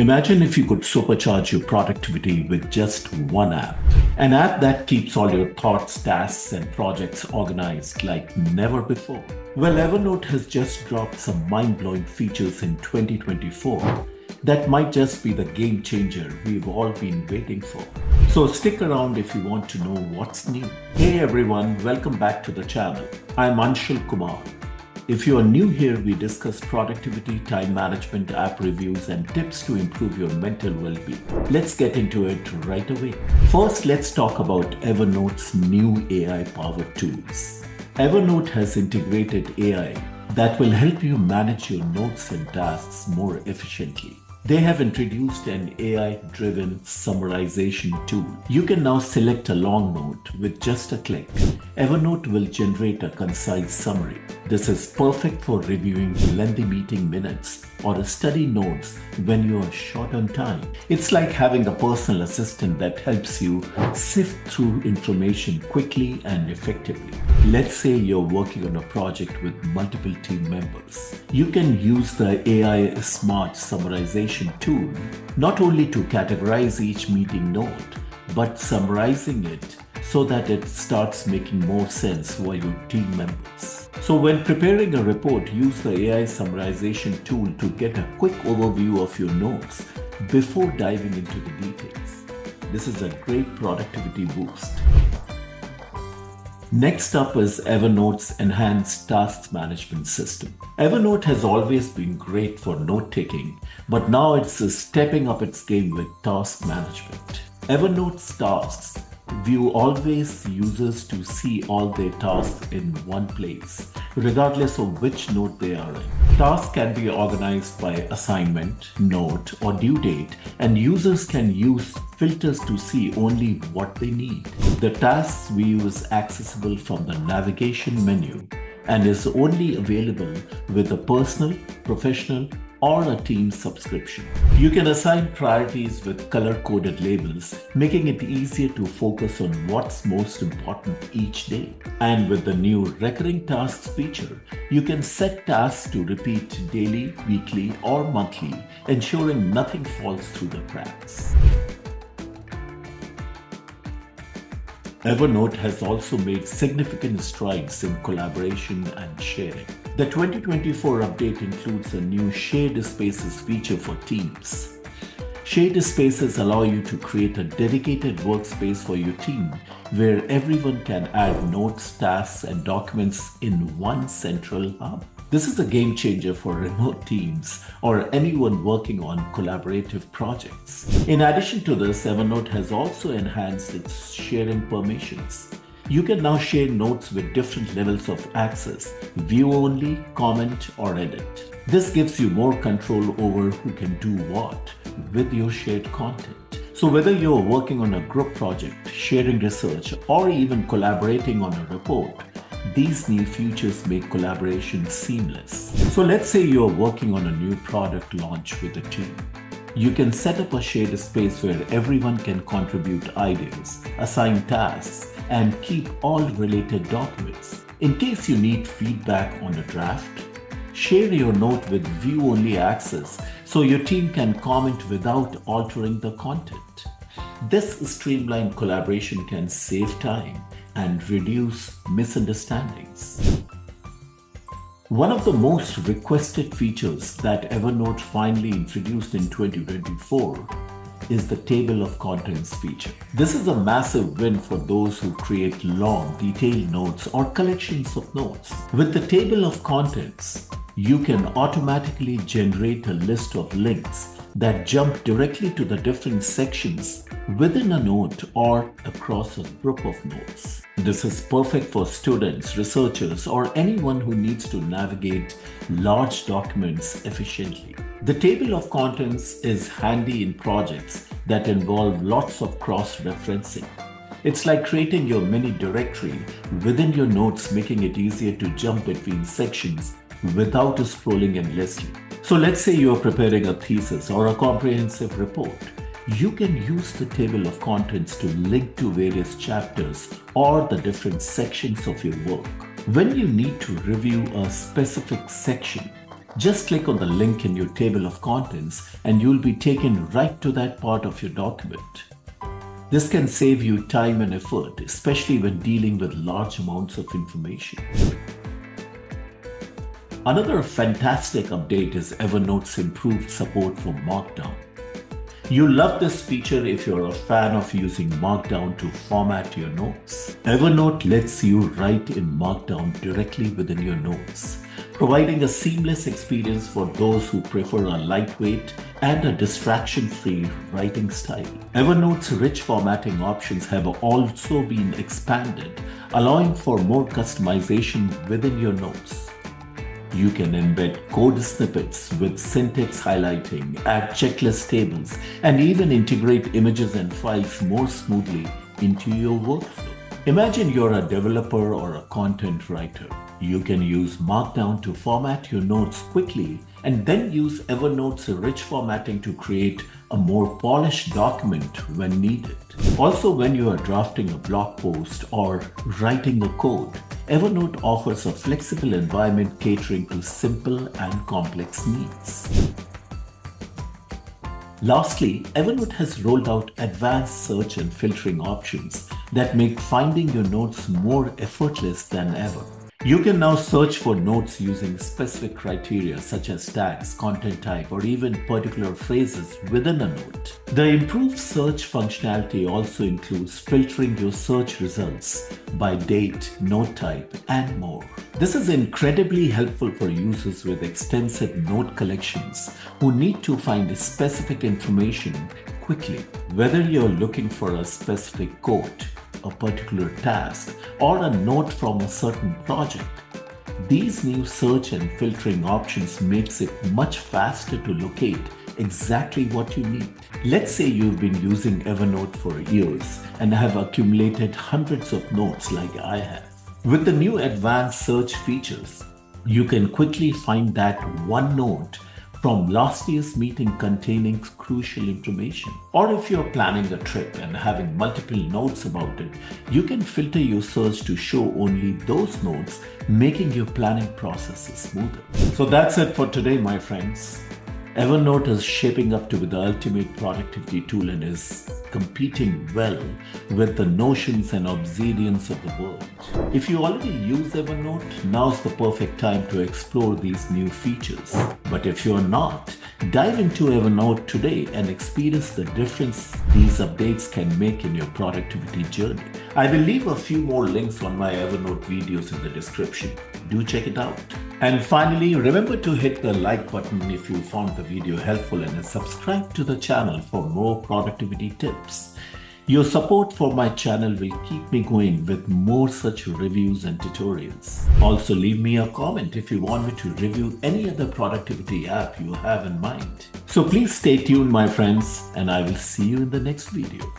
Imagine if you could supercharge your productivity with just one app, an app that keeps all your thoughts, tasks, and projects organized like never before. Well, Evernote has just dropped some mind-blowing features in 2024 that might just be the game changer we've all been waiting for. So stick around if you want to know what's new. Hey everyone, welcome back to the channel. I'm Anshul Kumar. If you are new here, we discuss productivity, time management, app reviews, and tips to improve your mental well-being. Let's get into it right away. First, let's talk about Evernote's new AI-powered tools. Evernote has integrated AI that will help you manage your notes and tasks more efficiently. They have introduced an AI-driven summarization tool. You can now select a long note with just a click. Evernote will generate a concise summary. This is perfect for reviewing lengthy meeting minutes or study notes when you are short on time. It's like having a personal assistant that helps you sift through information quickly and effectively. Let's say you're working on a project with multiple team members. You can use the AI Smart Summarization tool not only to categorize each meeting note, but summarizing it so that it starts making more sense for your team members. So when preparing a report, use the AI summarization tool to get a quick overview of your notes before diving into the details. This is a great productivity boost. Next up is Evernote's Enhanced Tasks Management System. Evernote has always been great for note-taking, but now it's stepping up its game with task management. Evernote's tasks view allows users to see all their tasks in one place, regardless of which note they are in. Tasks can be organized by assignment, note, or due date, and users can use filters to see only what they need. The tasks view is accessible from the navigation menu and is only available with a personal, professional, or a team subscription. You can assign priorities with color-coded labels, making it easier to focus on what's most important each day. And with the new recurring tasks feature, you can set tasks to repeat daily, weekly, or monthly, ensuring nothing falls through the cracks. Evernote has also made significant strides in collaboration and sharing. The 2024 update includes a new Shared Spaces feature for teams. Shared Spaces allow you to create a dedicated workspace for your team where everyone can add notes, tasks, and documents in one central hub. This is a game changer for remote teams or anyone working on collaborative projects. In addition to this, Evernote has also enhanced its sharing permissions. You can now share notes with different levels of access, view only, comment, or edit. This gives you more control over who can do what with your shared content. So whether you're working on a group project, sharing research, or even collaborating on a report, these new features make collaboration seamless. So let's say you're working on a new product launch with a team. You can set up a shared space where everyone can contribute ideas, assign tasks, and keep all related documents. In case you need feedback on a draft, share your note with view-only access so your team can comment without altering the content. This streamlined collaboration can save time and reduce misunderstandings. One of the most requested features that Evernote finally introduced in 2024 is the Table of Contents feature. This is a massive win for those who create long, detailed notes or collections of notes. With the Table of Contents, you can automatically generate a list of links that jump directly to the different sections within a note or across a group of notes. This is perfect for students, researchers, or anyone who needs to navigate large documents efficiently. The table of contents is handy in projects that involve lots of cross-referencing. It's like creating your mini directory within your notes, making it easier to jump between sections without scrolling endlessly. So let's say you are preparing a thesis or a comprehensive report. You can use the table of contents to link to various chapters or the different sections of your work. When you need to review a specific section, Just click on the link in your table of contents and you'll be taken right to that part of your document. This can save you time and effort, especially when dealing with large amounts of information. Another fantastic update is Evernote's improved support for Markdown. You'll love this feature if you're a fan of using Markdown to format your notes. Evernote lets you write in Markdown directly within your notes, providing a seamless experience for those who prefer a lightweight and a distraction-free writing style. Evernote's rich formatting options have also been expanded, allowing for more customization within your notes. You can embed code snippets with syntax highlighting, add checklist tables, and even integrate images and files more smoothly into your workflow. Imagine you're a developer or a content writer. You can use Markdown to format your notes quickly and then use Evernote's rich formatting to create a more polished document when needed. Also, when you are drafting a blog post or writing a code, Evernote offers a flexible environment catering to simple and complex needs. Lastly, Evernote has rolled out advanced search and filtering options that make finding your notes more effortless than ever. You can now search for notes using specific criteria such as tags, content type, or even particular phrases within a note. The improved search functionality also includes filtering your search results by date, note type, and more. This is incredibly helpful for users with extensive note collections who need to find specific information quickly. Whether you're looking for a specific quote, a particular task, or a note from a certain project, these new search and filtering options makes it much faster to locate exactly what you need. Let's say you've been using Evernote for years and have accumulated hundreds of notes like I have. With the new advanced search features, you can quickly find that one note from last year's meeting containing crucial information. Or if you're planning a trip and having multiple notes about it, you can filter your search to show only those notes, making your planning process smoother. So that's it for today, my friends. Evernote is shaping up to be the ultimate productivity tool and is competing well with the Notions and Obsidians of the world. If you already use Evernote, now's the perfect time to explore these new features. But if you're not, dive into Evernote today and experience the difference these updates can make in your productivity journey. I will leave a few more links on my Evernote videos in the description. Do check it out. And finally, remember to hit the like button if you found the video helpful and subscribe to the channel for more productivity tips. Your support for my channel will keep me going with more such reviews and tutorials. Also, leave me a comment if you want me to review any other productivity app you have in mind. So please stay tuned, my friends, and I will see you in the next video.